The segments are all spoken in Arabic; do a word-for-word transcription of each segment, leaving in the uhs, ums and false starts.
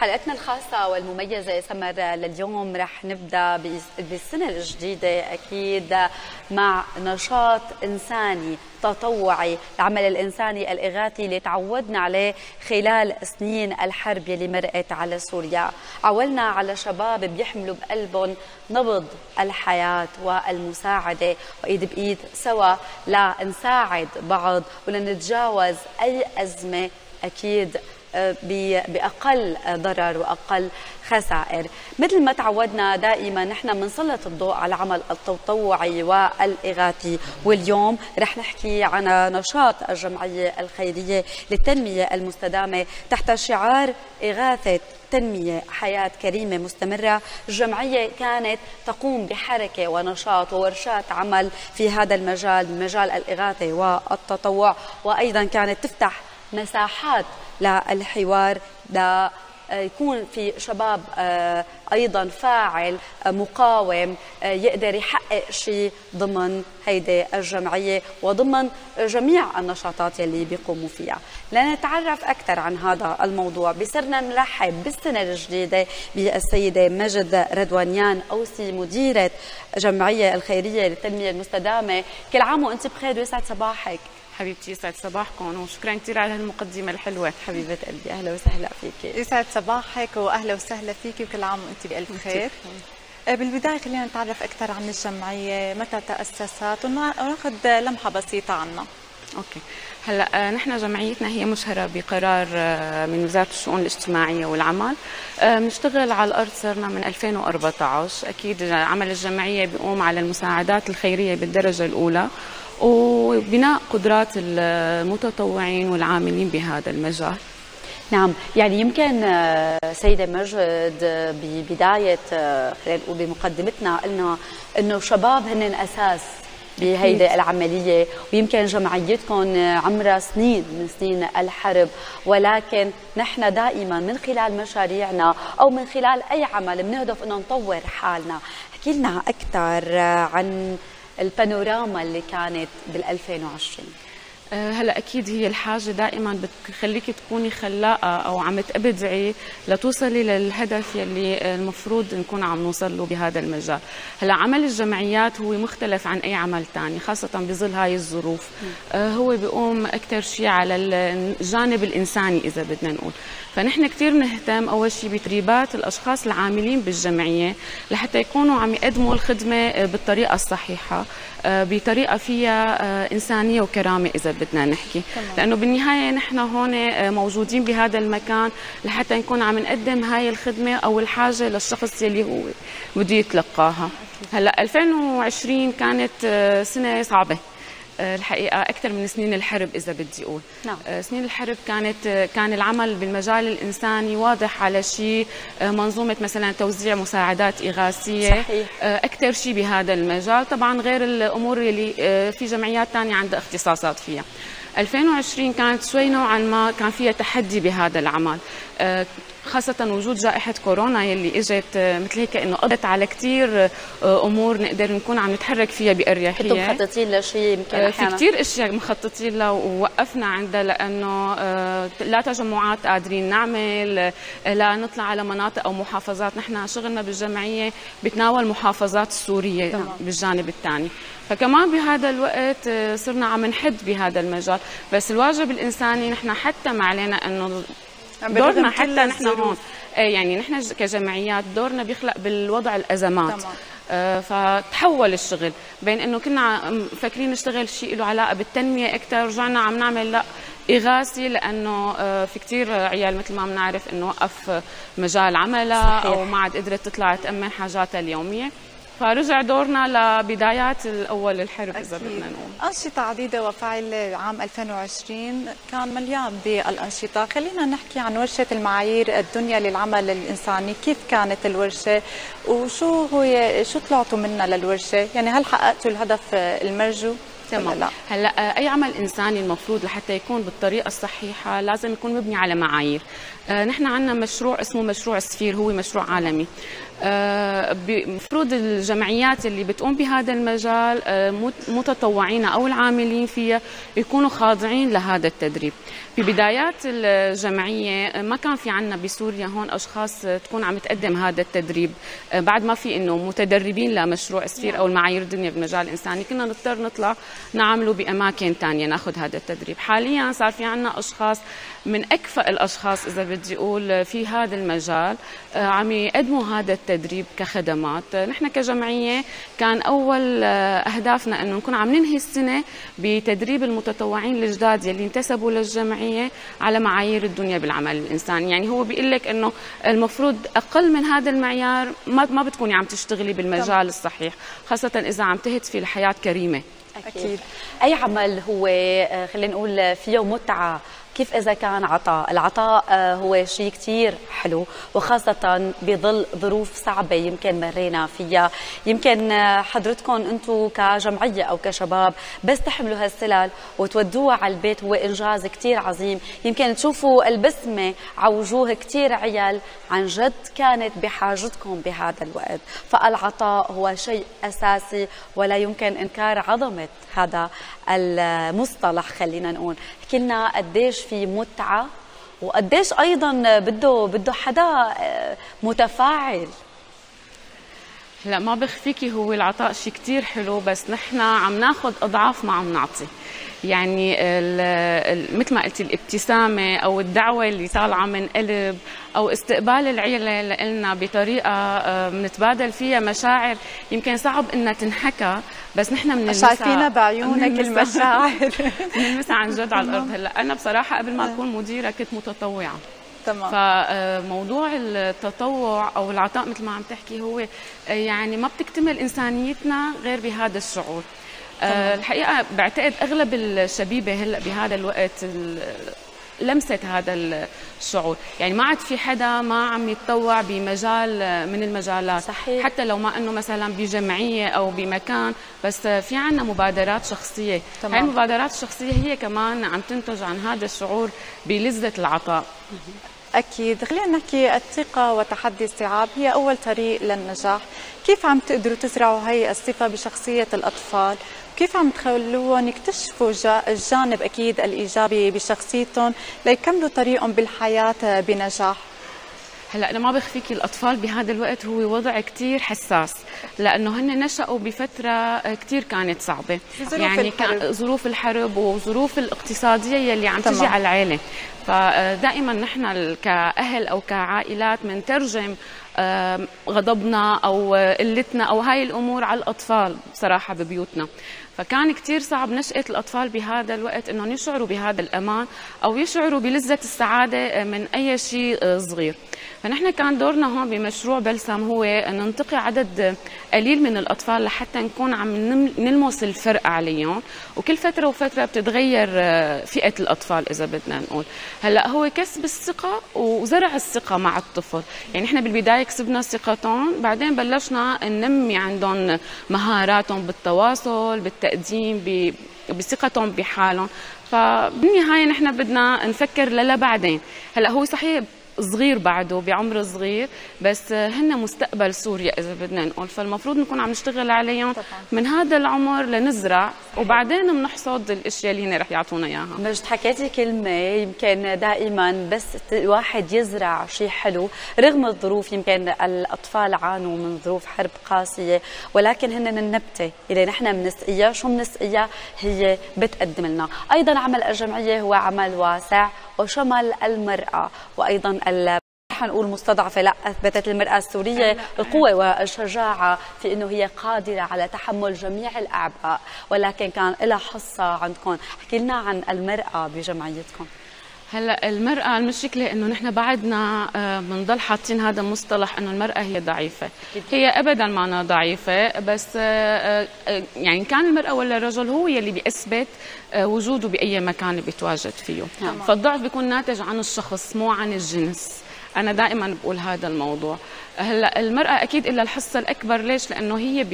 حلقتنا الخاصة والمميزة يا سمر لليوم رح نبدأ بالسنة الجديدة أكيد مع نشاط إنساني تطوعي، العمل الإنساني الإغاثي اللي تعودنا عليه خلال سنين الحرب اللي مرقت على سوريا. عولنا على شباب بيحملوا بقلبهم نبض الحياة والمساعدة، وإيد بإيد سوا لنساعد بعض ولنتجاوز أي أزمة أكيد بأقل ضرر وأقل خسائر. مثل ما تعودنا دائما نحن بنسلط الضوء على العمل التطوعي والإغاثي، واليوم رح نحكي عن نشاط الجمعية الخيرية للتنمية المستدامة تحت شعار إغاثة تنمية حياة كريمة مستمرة. الجمعية كانت تقوم بحركة ونشاط وورشات عمل في هذا المجال، مجال الإغاثة والتطوع، وأيضا كانت تفتح مساحات للحوار دا يكون في شباب أيضا فاعل مقاوم يقدر يحقق شيء ضمن هيدي الجمعية وضمن جميع النشاطات يلي بيقوموا فيها. لنتعرف أكثر عن هذا الموضوع بصرنا نرحب بالسنة الجديدة بالسيدة مجد رودانيان أوسي، مديرة الجمعية الخيرية للتنمية المستدامة. كل عام وأنت بخير ويسعد صباحك. حبيبتي يسعد صباحكم وشكرا كثير على هالمقدمه الحلوه حبيبه قلبي، اهلا وسهلا فيكي. يسعد صباحك واهلا وسهلا فيكي وكل عام وانت بألف خير. بالبدايه خلينا نتعرف اكثر عن الجمعيه، متى تاسست وناخذ لمحه بسيطه عنها. اوكي، هلا نحن جمعيتنا هي مشهره بقرار من وزاره الشؤون الاجتماعيه والعمل، بنشتغل على الارض صرنا من ألفين وأربعة عشر. اكيد عمل الجمعيه بيقوم على المساعدات الخيريه بالدرجه الاولى وبناء قدرات المتطوعين والعاملين بهذا المجال. نعم، يعني يمكن سيدة مجد ببداية خلينا نقول بمقدمتنا قلنا انه الشباب هن الاساس بهيدي العملية، ويمكن جمعيتكم عمرها سنين من سنين الحرب، ولكن نحن دائما من خلال مشاريعنا او من خلال اي عمل بنهدف انه نطور حالنا. احكي لنا اكثر عن البانوراما اللي كانت بال2020. هلا اكيد هي الحاجه دائما بتخليكي تكوني خلاقه او عم تبدعي لتوصلي للهدف يلي المفروض نكون عم نوصل له بهذا المجال. هلا عمل الجمعيات هو مختلف عن اي عمل ثاني خاصه بظل هاي الظروف، هو بيقوم اكثر شيء على الجانب الانساني اذا بدنا نقول. فنحن كثير بنهتم اول شيء بتريبات الاشخاص العاملين بالجمعيه لحتى يكونوا عم يقدموا الخدمه بالطريقه الصحيحه، بطريقه فيها انسانيه وكرامه اذا بدنا نحكي، لانه بالنهايه نحن هون موجودين بهذا المكان لحتى نكون عم نقدم هاي الخدمه او الحاجه للشخص يلي هو بده يتلقاها. هلا ألفين وعشرين كانت سنه صعبه الحقيقه، اكثر من سنين الحرب اذا بدي اقول. نعم. سنين الحرب كانت كان العمل بالمجال الانساني واضح على شيء، منظومه مثلا توزيع مساعدات اغاثيه اكثر شيء بهذا المجال، طبعا غير الامور اللي في جمعيات ثانيه عندها اختصاصات فيها. ألفين وعشرين كانت شوي نوعا ما كان فيها تحدي بهذا العمل، خاصة وجود جائحة كورونا يلي اجت مثل هيك انه قضت على كثير امور نقدر نكون عم نتحرك فيها بأريحية. كنتوا مخططين لشيء يمكن احيانا؟ في كثير اشياء مخططين لها ووقفنا عندها لانه لا تجمعات قادرين نعمل، لا نطلع على مناطق او محافظات. نحن شغلنا بالجمعية بتناول محافظات السورية. طبعا. بالجانب الثاني، فكمان بهذا الوقت صرنا عم نحد بهذا المجال، بس الواجب الانساني نحن حتى ما علينا انه دورنا حتى نحن هون، يعني نحن كجمعيات دورنا بيخلق بالوضع الازمات. طبعا. فتحول الشغل بين انه كنا مفكرين نشتغل شيء له علاقه بالتنميه اكثر، رجعنا عم نعمل لا اغاثي لانه في كثير عيال مثل ما بنعرف انه وقف مجال عملها او ما عاد قدرت تطلع تامن حاجاتها اليوميه، فرجع دورنا لبدايات الاول الحرب اذا بدنا نقول. انشطه عديده وفعل عام ألفين وعشرين كان مليان بالانشطه، خلينا نحكي عن ورشه المعايير الدنيا للعمل الانساني، كيف كانت الورشه وشو هو شو طلعتوا منها للورشه؟ يعني هل حققتوا الهدف المرجو؟ تمام. لا. هلا اي عمل انساني المفروض لحتى يكون بالطريقه الصحيحه لازم يكون مبني على معايير. آه نحن عندنا مشروع اسمه مشروع سفير، هو مشروع عالمي. المفروض آه الجمعيات اللي بتقوم بهذا المجال آه متطوعين او العاملين فيها يكونوا خاضعين لهذا التدريب. في بدايات الجمعيه ما كان في عندنا بسوريا هون اشخاص تكون عم تقدم هذا التدريب، آه بعد ما في انه متدربين لمشروع سفير او المعايير الدنيا بالمجال الانساني، كنا نضطر نطلع نعمله باماكن ثانيه ناخذ هذا التدريب. حاليا صار في عندنا اشخاص من اكفأ الاشخاص اذا بدي اقول في هذا المجال عم يقدموا هذا التدريب كخدمات. نحن كجمعيه كان اول اهدافنا انه نكون عم ننهي السنه بتدريب المتطوعين الجداد يلي انتسبوا للجمعيه على معايير الدنيا بالعمل الانساني، يعني هو بيقول لك انه المفروض اقل من هذا المعيار ما بتكوني عم تشتغلي بالمجال الصحيح، خاصه اذا عم تهدفي لحياه كريمه. أكيد. أكيد. أي عمل هو خلينا نقول فيه متعة، كيف إذا كان عطاء؟ العطاء هو شيء كتير حلو، وخاصة بظل ظروف صعبة يمكن مرينا فيها. يمكن حضرتكم أنتم كجمعية أو كشباب بس تحملوا هالسلال وتودوها على البيت هو إنجاز كتير عظيم. يمكن تشوفوا البسمة على وجوه كتير عيال عن جد كانت بحاجتكم بهذا الوقت. فالعطاء هو شيء أساسي ولا يمكن إنكار عظمة هذا المصطلح. خلينا نقول احكي لنا قديش في متعة وقديش أيضا بده بده حدا متفاعل. لا ما بخفيكي هو العطاء شيء كتير حلو، بس نحن عم ناخذ أضعاف ما عم نعطي. يعني مثل ما قلتي الابتسامه او الدعوه اللي طالعه من قلب او استقبال العيله لنا بطريقه بنتبادل فيها مشاعر يمكن صعب انها تنحكى، بس نحن بنلمسها، شايفينها بعيونك المشاعر بنلمسها عن جد على الارض. هلا انا بصراحه قبل ما اكون مديره كنت متطوعه، تمام. فموضوع التطوع او العطاء مثل ما عم تحكي هو يعني ما بتكتمل انسانيتنا غير بهذا الشعور. آه الحقيقة بعتقد أغلب الشبيبة هلأ بهذا الوقت لمست هذا الشعور، يعني ما عاد في حدا ما عم يتطوع بمجال من المجالات. صحيح. حتى لو ما أنه مثلا بجمعية أو بمكان، بس في عنا مبادرات شخصية. تمام. هاي المبادرات الشخصية هي كمان عم تنتج عن هذا الشعور بلذة العطاء. أكيد. خلينا نحكي الثقة وتحدي الصعاب هي أول طريق للنجاح. كيف عم تقدروا تزرعوا هاي الثقة بشخصية الأطفال؟ كيف عم تخلوهم يكتشفوا الجانب أكيد الإيجابي بشخصيتهم ليكملوا طريقهم بالحياة بنجاح؟ هلا أنا ما بخفيكي الأطفال بهذا الوقت هو وضع كتير حساس، لأنه هن نشأوا بفترة كتير كانت صعبة، يعني كان ظروف الحرب وظروف الاقتصادية اللي عم تجي على العيلة. فدائما نحن كأهل أو كعائلات منترجم غضبنا أو قلتنا أو هاي الأمور على الأطفال بصراحة ببيوتنا. فكان كتير صعب نشأة الأطفال بهذا الوقت أنهم يشعروا بهذا الأمان أو يشعروا بلذة السعادة من أي شيء صغير. فنحن كان دورنا هون بمشروع بلسم هو أن ننتقي عدد قليل من الأطفال لحتى نكون عم نلمس الفرق عليهم، وكل فترة وفترة بتتغير فئة الأطفال إذا بدنا نقول. هلأ هو كسب الثقة وزرع الثقة مع الطفل، يعني نحن بالبداية كسبنا ثقتهم، بعدين بلشنا ننمي عندهم مهاراتهم بالتواصل بالتقديم بثقتهم بحالهم. فبالنهاية نحن بدنا نفكر للا بعدين. هلأ هو صحيح صغير بعده بعمر صغير، بس هن مستقبل سوريا إذا بدنا نقول، فالمفروض نكون عم نشتغل عليهم من هذا العمر لنزرع وبعدين بنحصد الأشياء اللي هن رح يعطونا إياها. مجد حكيتي كلمة يمكن دائما بس الواحد يزرع شيء حلو رغم الظروف. يمكن الأطفال عانوا من ظروف حرب قاسية، ولكن هن النبتة اللي نحن بنسقيها شو بنسقيها هي بتقدم لنا. أيضا عمل الجمعية هو عمل واسع وشمل المرأة وأيضا ال حنقول مستضعفة، لا أثبتت المرأة السورية القوة والشجاعة في أنه هي قادرة على تحمل جميع الأعباء، ولكن كان لها حصة عندكم. احكي لنا عن المرأة بجمعيتكم. هلا المرأة المشكلة انه نحن بعدنا بنضل حاطين هذا المصطلح انه المرأة هي ضعيفة، هي ابدا ما أنا ضعيفة، بس يعني كان المرأة ولا الرجل هو يلي بيثبت وجوده بأي مكان بيتواجد فيه. فالضعف بيكون ناتج عن الشخص مو عن الجنس. أنا دائما بقول هذا الموضوع. هلا المرأة أكيد إلا الحصة الأكبر، ليش؟ لأنه هي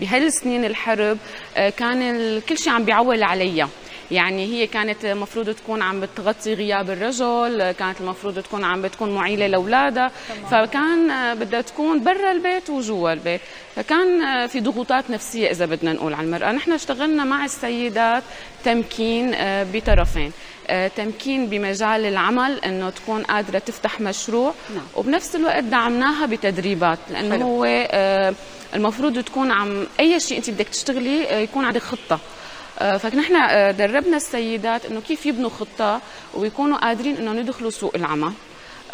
بهالسنين الحرب كان كل شيء عم بيعول عليها، يعني هي كانت المفروض تكون عم بتغطي غياب الرجل، كانت المفروض تكون عم بتكون معيلة لأولادها، فكان بدها تكون برا البيت وجوا البيت، فكان في ضغوطات نفسية إذا بدنا نقول على المرأة. نحن اشتغلنا مع السيدات تمكين بطرفين، تمكين بمجال العمل انه تكون قادره تفتح مشروع، نعم. وبنفس الوقت دعمناها بتدريبات، لانه حلو. هو المفروض تكون عم اي شيء انت بدك تشتغلي يكون عندك خطه، فنحن دربنا السيدات انه كيف يبنوا خطه ويكونوا قادرين انه يدخلوا سوق العمل.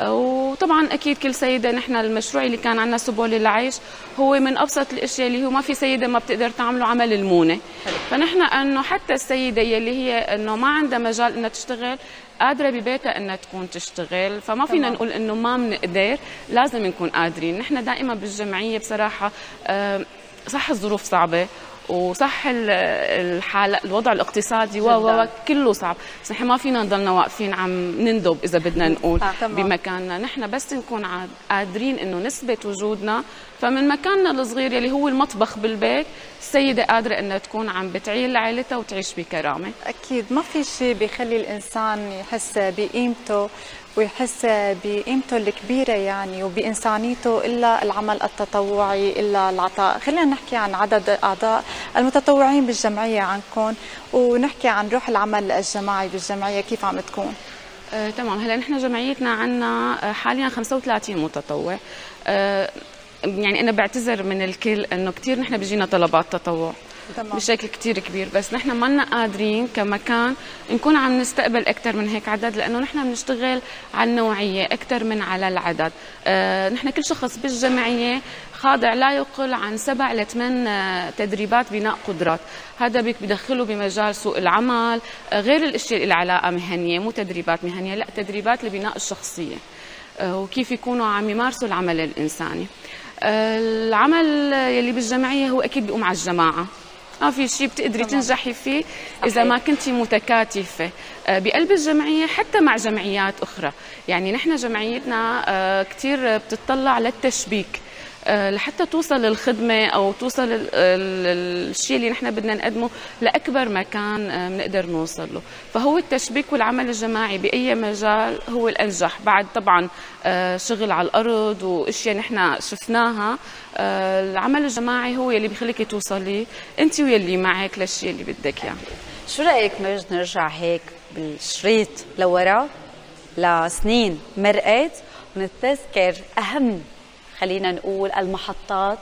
وطبعا اكيد كل سيده، نحن المشروع اللي كان عندنا سبول العيش هو من ابسط الاشياء اللي هو ما في سيده ما بتقدر تعمله عمل المونه، فنحن انه حتى السيده يلي هي انه ما عندها مجال انها تشتغل قادره ببيتها انها تكون تشتغل، فما فينا نقول انه ما بنقدر، لازم نكون قادرين. نحن دائما بالجمعيه بصراحه صح الظروف صعبه وصح الحاله الوضع الاقتصادي و كله صعب، بس نحن ما فينا نضلنا واقفين عم نندب اذا بدنا نقول بمكاننا، نحن بس نكون قادرين انه نثبت وجودنا، فمن مكاننا الصغير اللي هو المطبخ بالبيت السيده قادره انها تكون عم بتعيل لعائلتها وتعيش بكرامه. اكيد ما في شيء بيخلي الانسان يحس بقيمته ويحس بقيمته الكبيرة يعني وبإنسانيته إلا العمل التطوعي، إلا العطاء. خلينا نحكي عن عدد أعضاء المتطوعين بالجمعية عندكم، ونحكي عن روح العمل الجماعي بالجمعية كيف عم تكون. آه، تمام. هلا نحن جمعيتنا عنا حاليا خمسة وثلاثين متطوع. آه، يعني أنا بعتذر من الكل إنه كثير نحن بيجينا طلبات تطوع بشكل كتير كبير، بس نحن مانا قادرين كمكان نكون عم نستقبل أكثر من هيك عدد، لأنه نحن بنشتغل على النوعية أكثر من على العدد. آه، نحن كل شخص بالجمعية خاضع لا يقل عن سبع لثمان تدريبات بناء قدرات، هذا بدخله بمجال سوق العمل، آه، غير الأشياء اللي علاقة مهنية، مو تدريبات مهنية، لا تدريبات لبناء الشخصية، آه، وكيف يكونوا عم يمارسوا العمل الإنساني. آه، العمل يلي بالجمعية هو أكيد بيقوم على الجماعة، ما في شيء بتقدري تنجحي فيه إذا ما كنتي متكاتفة بقلب الجمعية حتى مع جمعيات أخرى. يعني نحن جمعيتنا كتير بتطلع للتشبيك لحتى توصل الخدمة أو توصل الشيء اللي نحن بدنا نقدمه لأكبر مكان بنقدر نوصل له، فهو التشبيك والعمل الجماعي بأي مجال هو الأنجح، بعد طبعا شغل على الأرض وأشياء نحن شفناها. العمل الجماعي هو يلي بيخليكي توصلي أنت ويلي معك للشيء اللي بدك إياه. شو رأيك مجد نرجع هيك بالشريط لورا لسنين مرقت ونتذكر أهم، خلينا نقول، المحطات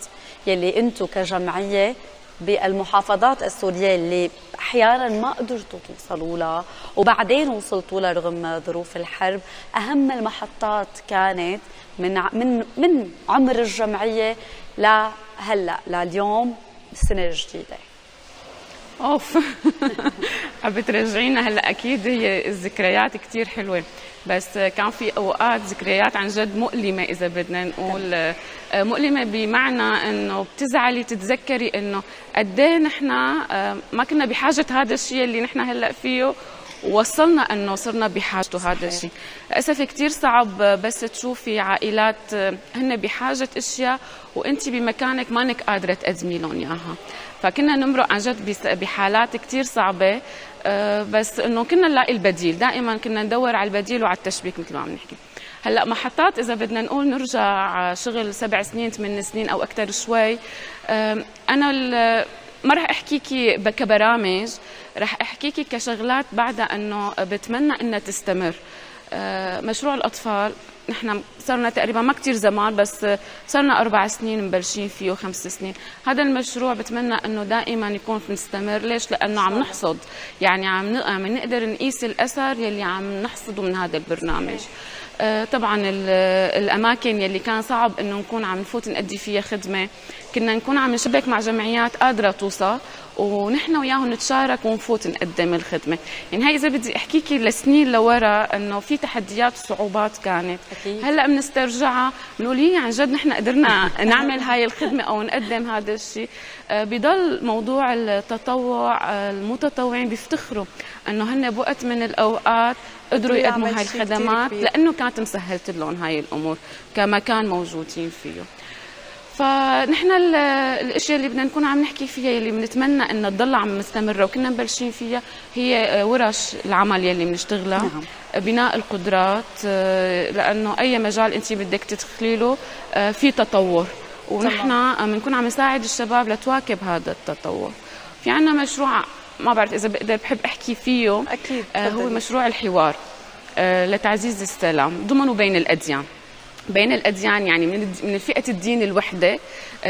يلي انتم كجمعيه بالمحافظات السوريه اللي احيانا ما قدرتوا توصلوا لها وبعدين وصلتوا لها رغم ظروف الحرب، اهم المحطات كانت من من من عمر الجمعيه لهلا لليوم السنه الجديده. اوف عم بترجعينا هلا. اكيد هي الذكريات كثير حلوه، بس كان في اوقات ذكريات عن جد مؤلمه اذا بدنا نقول، مؤلمه بمعنى انه بتزعلي تتذكري انه قد ايه نحن ما كنا بحاجه هذا الشيء اللي نحن هلا فيه، ووصلنا انه صرنا بحاجته هذا الشيء. للاسف كثير صعب بس تشوفي عائلات هن بحاجه اشياء وانت بمكانك مانك قادره تقدمي لهم اياها، فكنا نمرق عن جد بحالات كثير صعبه، بس انه كنا نلاقي البديل، دائما كنا ندور على البديل وعلى التشبيك مثل ما عم نحكي. هلا محطات اذا بدنا نقول نرجع شغل سبع سنين ثمان سنين او اكثر شوي، انا ما رح احكيكي كبرامج، رح احكيكي كشغلات بعدها انه بتمنى انها تستمر. مشروع الاطفال نحن صرنا تقريبا ما كثير زمان، بس صرنا اربع سنين مبلشين فيه وخمس سنين، هذا المشروع بتمنى انه دائما يكون مستمر، ليش؟ لانه عم نحصد، يعني عم عم نقدر نقيس الاثر يلي عم نحصده من هذا البرنامج. طبعا الاماكن يلي كان صعب انه نكون عم نفوت نأدي فيها خدمه، كنا نكون عم نشبك مع جمعيات قادره توصل ونحن وياهم نتشارك ونفوت نقدم الخدمه، يعني هي اذا بدي احكيكي لسنين لورا انه في تحديات وصعوبات كانت، هلا بنسترجعها بنقول هي عن جد نحن قدرنا نعمل هاي الخدمه او نقدم هذا الشيء. بضل موضوع التطوع، المتطوعين بيفتخروا انه هن بوقت من الاوقات قدروا يقدموا هاي الخدمات لانه كانت مسهلت لهم هاي الامور كما كان موجودين فيه. فنحن الاشياء اللي بدنا نكون عم نحكي فيها اللي بنتمنى انها تضل عم مستمره وكنا مبلشين فيها هي ورش العمل يلي بنشتغلها. نعم. بناء القدرات، لانه اي مجال انت بدك تدخلي له في تطور ونحن بنكون عم نساعد الشباب لتواكب هذا التطور. في عندنا مشروع ما بعرف اذا بقدر بحب احكي فيه. اكيد. هو مشروع الحوار لتعزيز السلام ضمنه بين الاديان. بين الأديان يعني من من فئة الدين الوحدة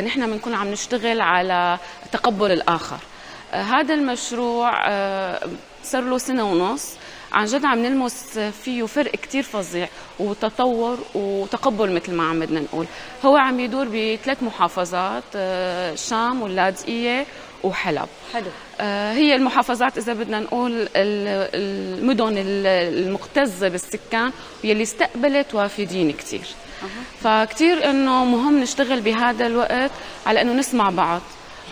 نحن بنكون عم نشتغل على تقبل الآخر. هذا المشروع صار له سنة ونص، عن جد عم نلمس فيه فرق كتير فظيع وتطور وتقبل مثل ما عم بدنا نقول. هو عم يدور بثلاث محافظات، الشام واللاذقية وحلب. حلو. هي المحافظات إذا بدنا نقول المدن المقتزة بالسكان واللي استقبلت وافدين كتير. فكتير إنه مهم نشتغل بهذا الوقت على إنه نسمع بعض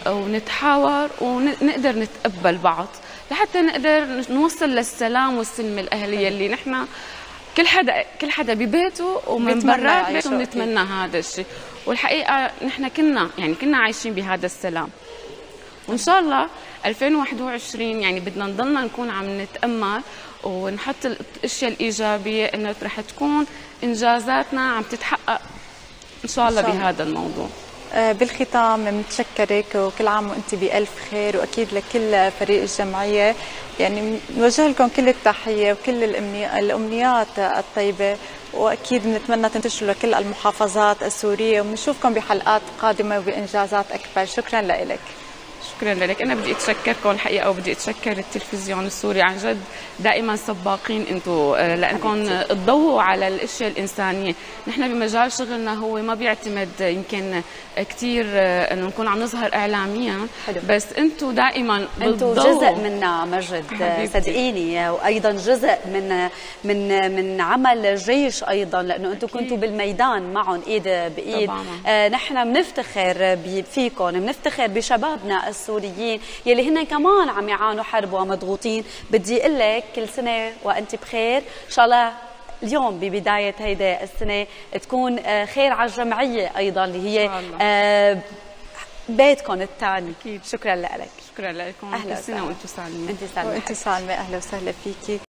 ونتحاور ونقدر نتقبل بعض لحتى نقدر نوصل للسلام والسلم الأهلية اللي نحن كل حدا كل حدا ببيته ومن برات بيته بنتمنى هذا الشيء. والحقيقة نحن كنا يعني كنا عايشين بهذا السلام. وإن شاء الله ألفين وواحد وعشرين يعني بدنا نضلنا نكون عم نتأمل ونحط الأشياء الإيجابية إنه رح تكون إنجازاتنا عم تتحقق إن شاء الله بهذا الموضوع. بالختام متشكرك وكل عام وانت بألف خير، واكيد لكل فريق الجمعيه يعني نوجه لكم كل التحيه وكل الامنيات الطيبه، واكيد بنتمنى تنتشروا لكل المحافظات السوريه وبنشوفكم بحلقات قادمه وبانجازات اكبر. شكرا لك. شكرا لك. انا بدي اتشكركم الحقيقه وبدي اتشكر التلفزيون السوري، عن جد دائما سباقين انتم لانكم تضووا على الاشياء الانسانيه. نحن بمجال شغلنا هو ما بيعتمد يمكن كثير انه نكون عم نظهر اعلاميا. حلو. بس انتم دائما انتم جزء منا مجد صدقيني، وايضا جزء من من من عمل جيش ايضا لانه انتم كنتوا بالميدان معهم ايد بايد. آه نحن بنفتخر فيكم، بنفتخر بشبابنا السوريين يلي هن كمان عم يعانوا حرب ومضغوطين. بدي اقول لك كل سنه وانت بخير، ان شاء الله اليوم ببدايه هيدا السنه تكون خير على الجمعيه ايضا اللي هي آه بيتكم الثاني. شكرا لك. شكرا لكم. كل سنه وانتم سالمين. انت سالمه. انت سالمه. اهلا وسهلا فيكي.